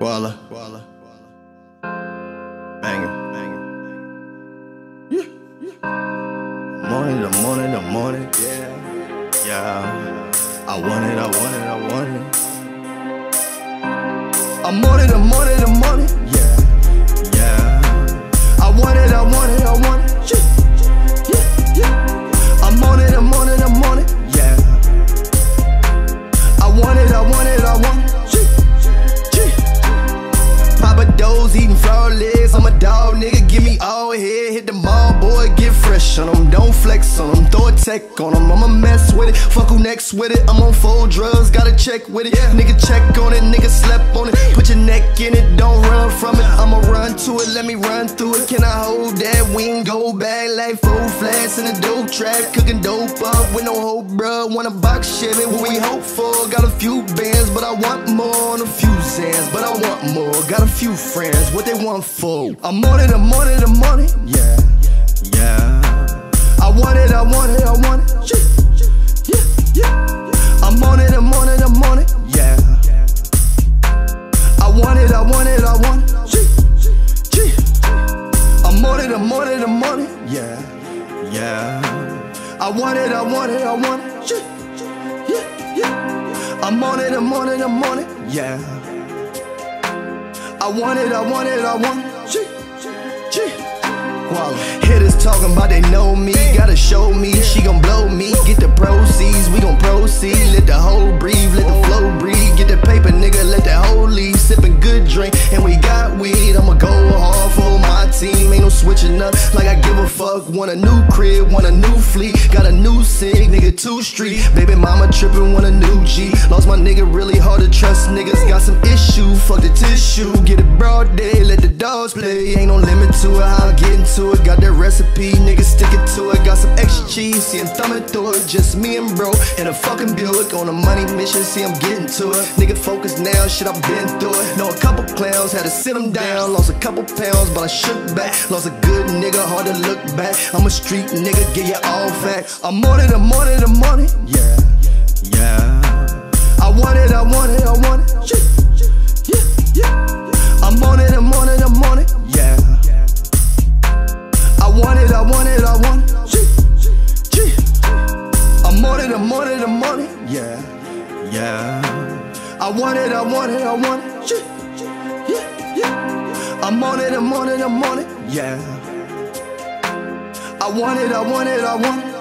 Walla, walla, walla. Bangin', bangin', yeah, yeah. Morning, the morning, the morning, yeah, yeah. I want it, I want it, I want it. I'm on it, I'm on it, I'm on it, yeah, yeah. I want it, I want it, I want it, yeah, yeah, yeah. I'm on it, I'm on it, I'm on it, yeah. I want it, I want it, I want it. Eating flour legs, I'm a dog, nigga, give me all head. Hit the mall, boy, get fresh on them. Don't flex on them, throw a tech on them. I'ma mess with it, fuck who next with it. I'm on full drugs, gotta check with it, yeah. Nigga, check on it, nigga, slept on it. Put your neck in it, don't run from it. I'ma run to it, let me run through it. Can I hold that? We ain't go back like food flats in a dope trap. Cooking dope up with no hope, bruh. Wanna box shit, it, what we hope for. Got a few bands, but I want more. On a few sands, but I want more. Got a few friends, what they want for? I'm on it, I'm on it, I'm on it, yeah, yeah. I want it, I want it, I want it, yeah, yeah, yeah. I'm on it, I'm on it, I'm on it, yeah. I want it, I want it, I want it, yeah. I'm on it, I'm on it, I'm on it, yeah, yeah. I want it, I want it, I want it, yeah, yeah. I'm on it, I'm on it, I'm on it, yeah. I want it, I want it, I want it. Hitters talking about they know me. Gotta show me, she gon' blow me. Get the proceeds, we gon' proceed. Let the whole breathe, let the flow breathe. Get the paper, nigga, let the whole leave. Sippin' good drink, and we got weed. I'ma go hard for my team. Ain't no switching up, like I give a fuck. Want a new crib, want a new fleet. Got a new sig, nigga, 2 Street. Baby mama trippin', want a new G. Lost my nigga, really hard to trust niggas. Got some issue, fuck the tissue. Get it broad day, let the dogs play. Ain't no limit to it, how I'm getting to it. Got that recipe, nigga, stick it to it. Got some extra cheese, see I'm thumbing through it. Just me and bro, in a fucking Buick. On a money mission, see I'm getting to it. Nigga, focus now, shit, I've been through it. Know a couple clowns, had to sit them down. Lost a couple pounds, but I shook back. Lost a good nigga, hard to look back. I'm a street nigga, give you all facts. I'm on it, I'm on it, I'm on it, yeah, yeah. I want it, I want it, I want it, yeah, yeah, yeah. I'm on it, I'm on it, I'm on it, yeah. I want it, I want it, I want it, yeah. I'm on it, I'm on it, I'm on it, yeah, yeah. I want it, I want it, I want it, yeah, yeah, yeah. I'm on it, I'm on it, I'm on it, yeah. I want it, I want it, I want it.